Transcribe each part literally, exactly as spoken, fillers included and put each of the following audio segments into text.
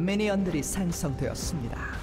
미니언들이 생성되었습니다.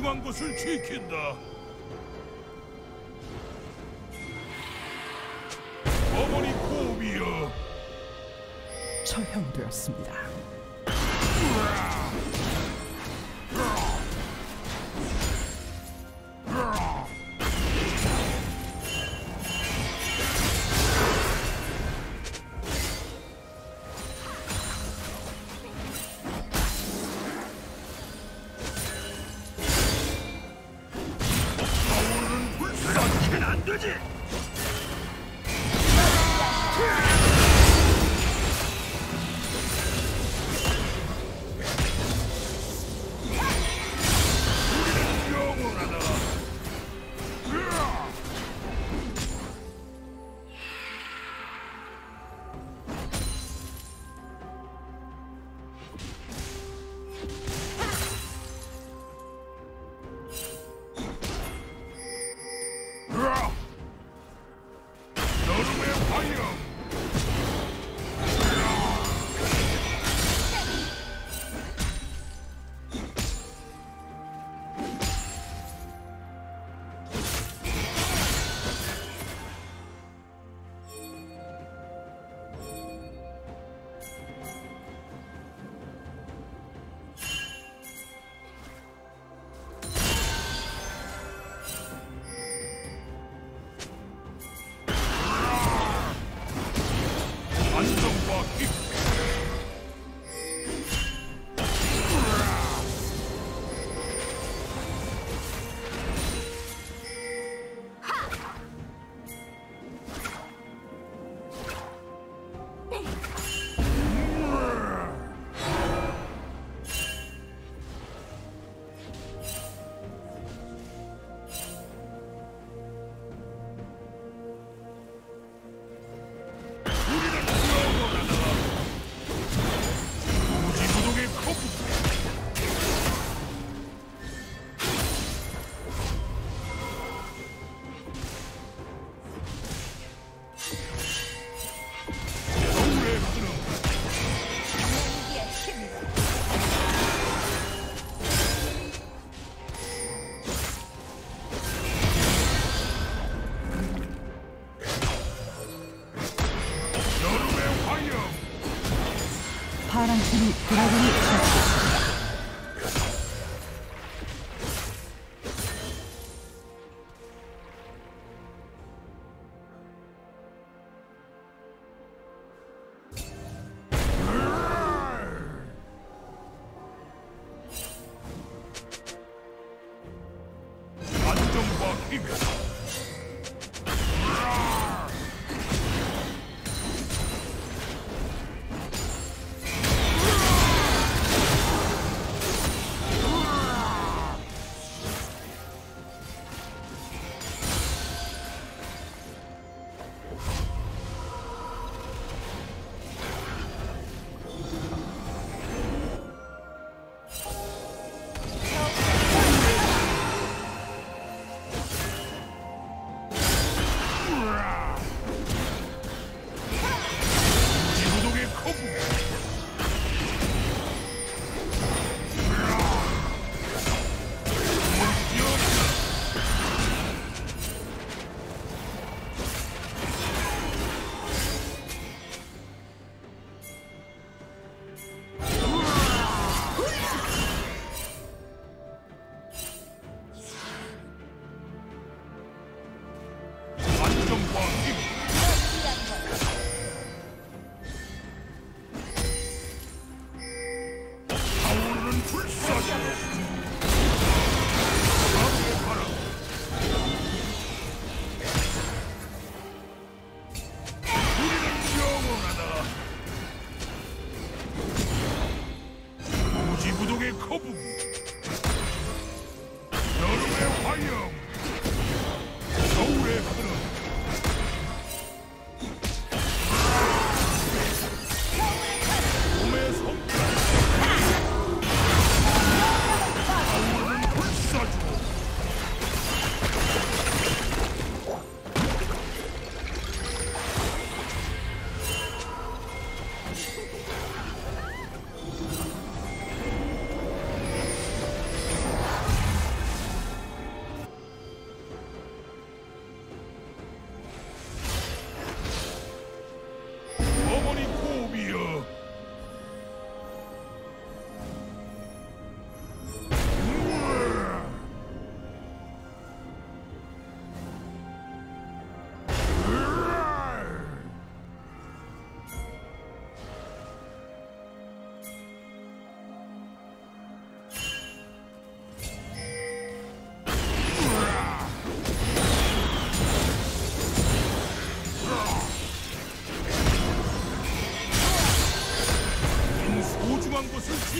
소중한 것을 지킨다. 어머니 고비여. 처형되었습니다. 되지? 파랑팀이 드라군이 처치했습니다. 안정과 힘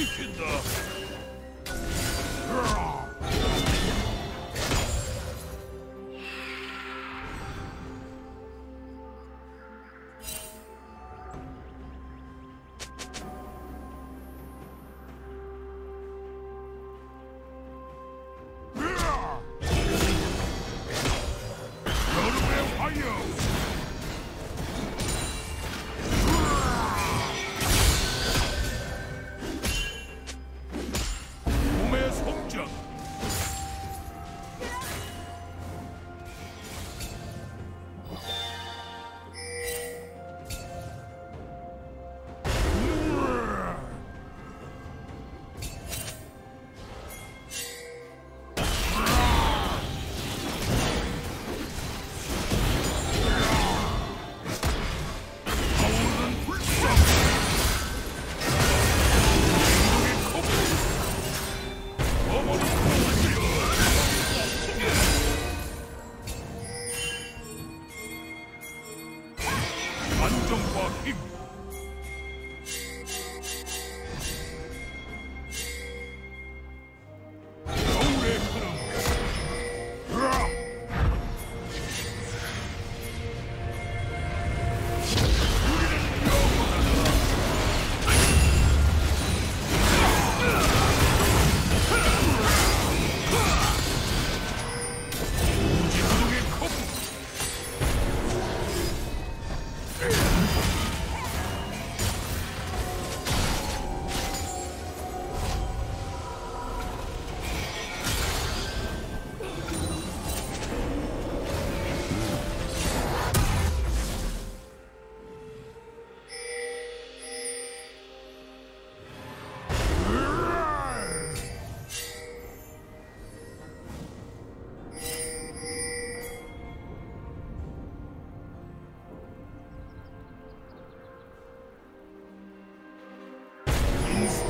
지킨다.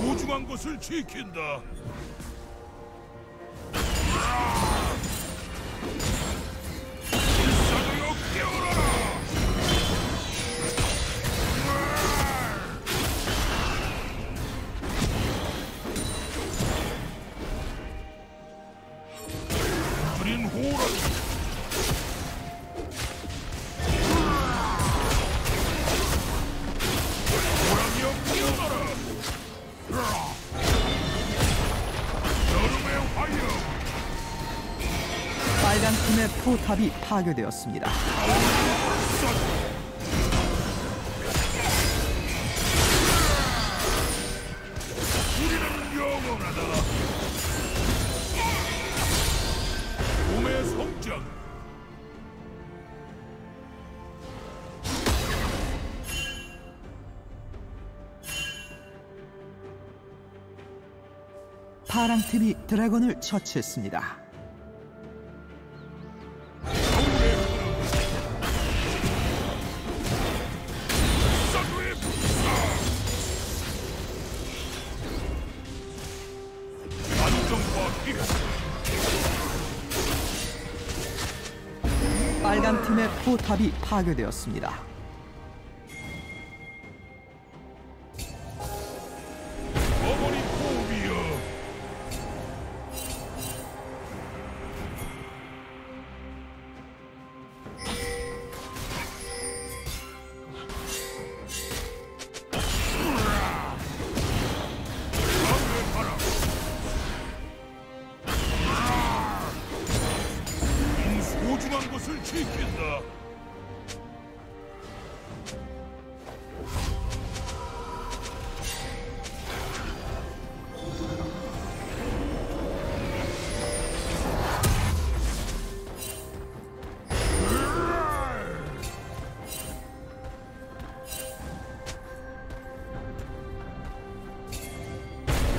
소중한 것을 지킨다. 빨간 팀의 포탑이 파괴되었습니다. 우리는 영원하다. 몸의 성장. 파랑 팀이 드래곤을 처치했습니다. 빨간 팀의 포탑이 파괴되었습니다. 지킨다.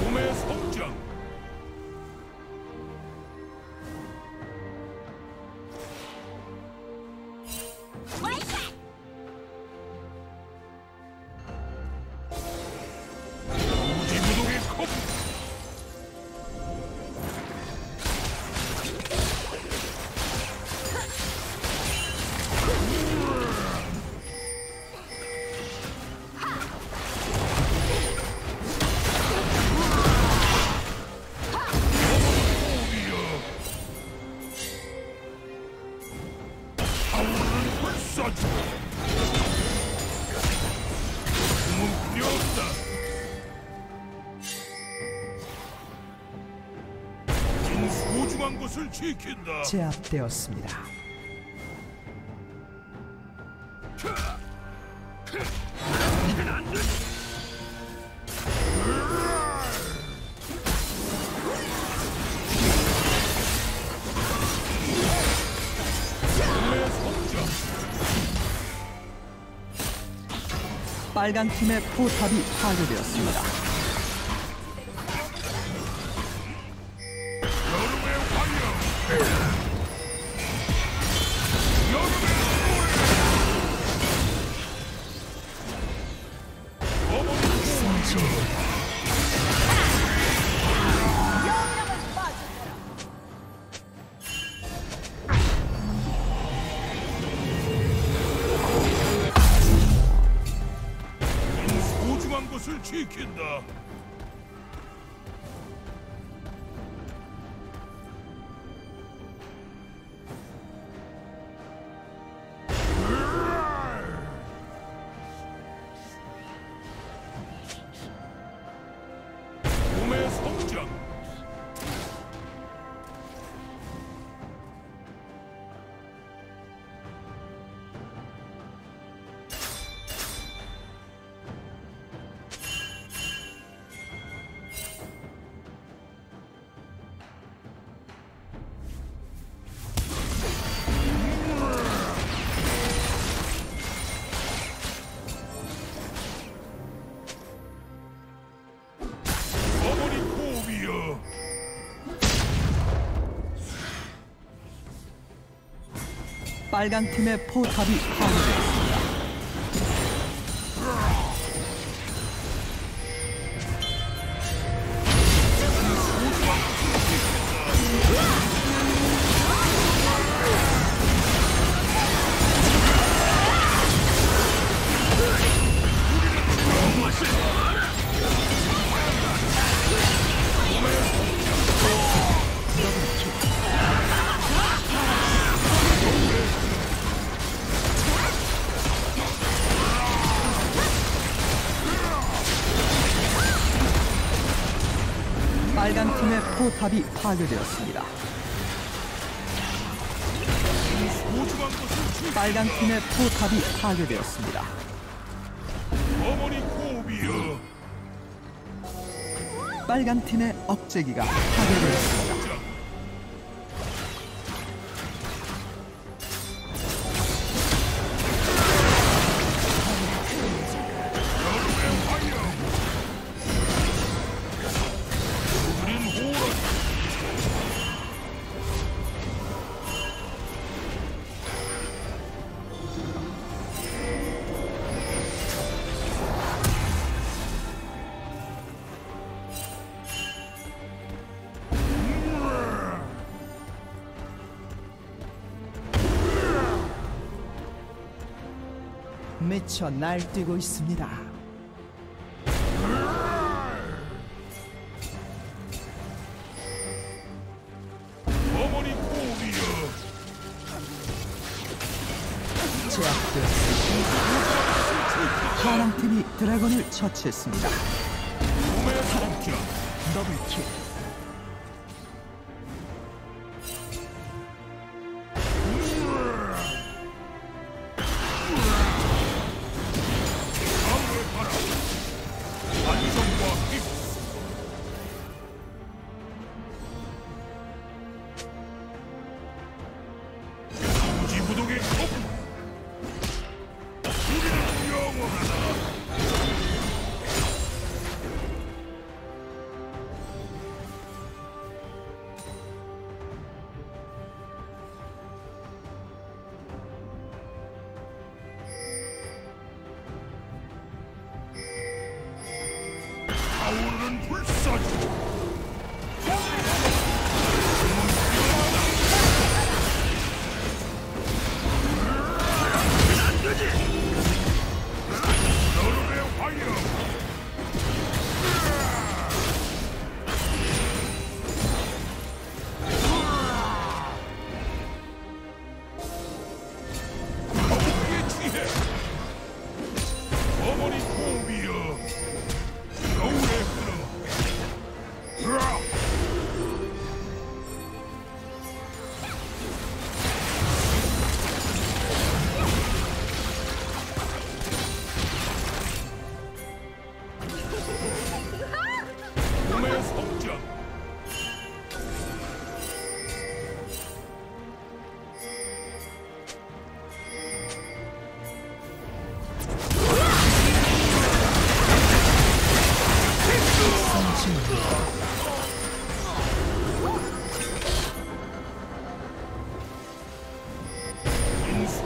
몸의 성장. 쏘지. 숨은 필요 없다. 소중한 것을 지킨다. 제압되었습니다. 빨간 팀의 포탑이 파괴되었습니다. 여름의 환영! 여름의 노래! 지킨다. 몸의 성장. 빨간 팀의 포탑이 파괴되었습니다. 빨간 팀의 포탑이 파괴되었습니다. 빨간 팀의 포탑이 파괴되었습니다. 어머니 고비여. 빨간 팀의 억제기가 파괴되었습니다. 미쳐 날뛰고 있습니다. 어머니 꼬리여. 제압되었습니다. 파랑팀이 드래곤을 처치했습니다. 파랑팀 더블킬.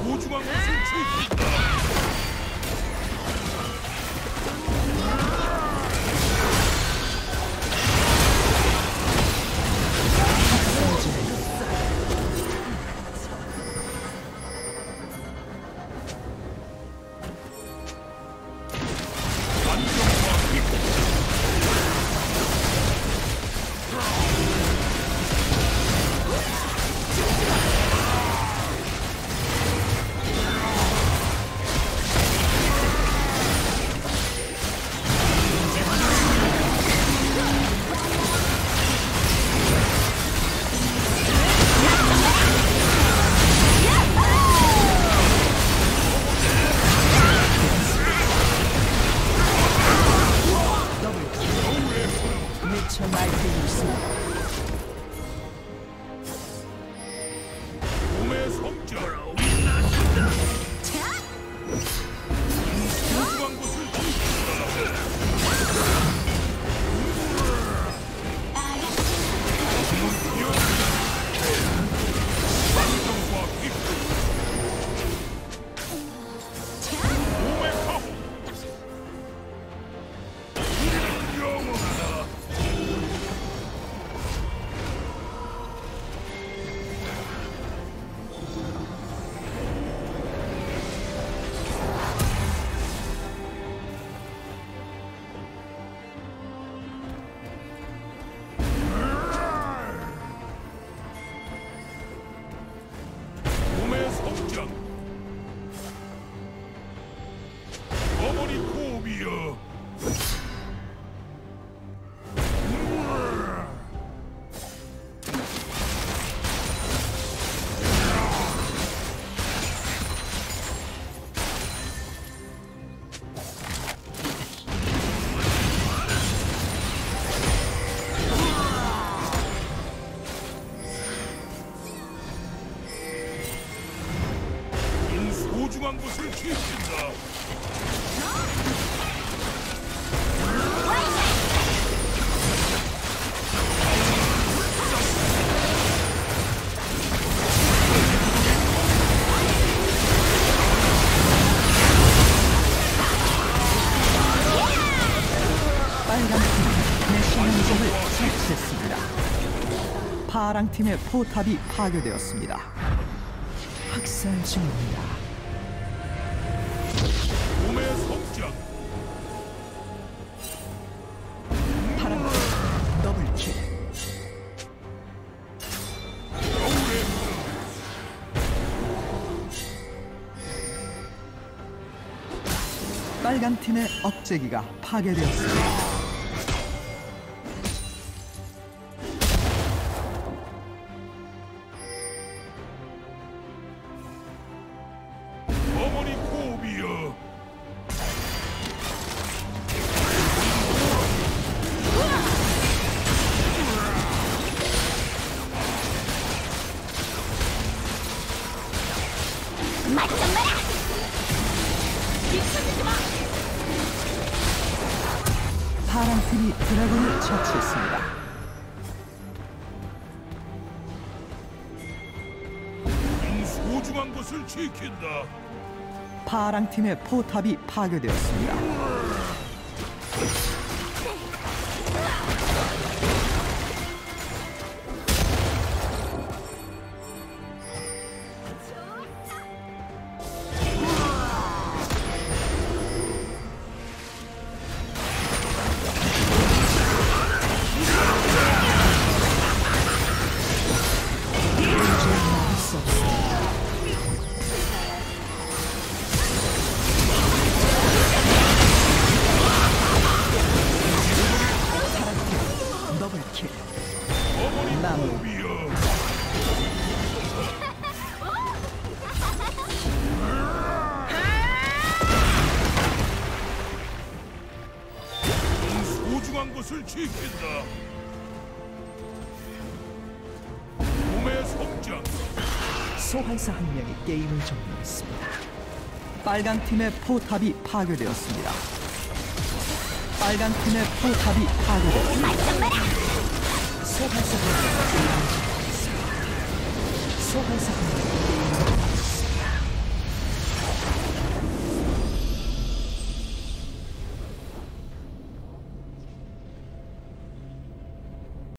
오중앙 생체. 파랑팀의 포탑이 파괴되었습니다. 학살 중입니다. 몸의 성장. 파랑팀 더블킬. 빨강팀의 억제기가 파괴되었습니다. 파랑팀이 드래곤을 처치했습니다. 소중한 것을 지킨다. 파랑팀의 포탑이 파괴되었습니다. 소환사 한 명이 게임을 종료했습니다. 빨강 팀의 포탑이 파괴되었습니다. 빨강 팀의 포탑이 파괴되었습니다. 소환사 한 명이 게임을 종료했습니다. 소환사 한 명이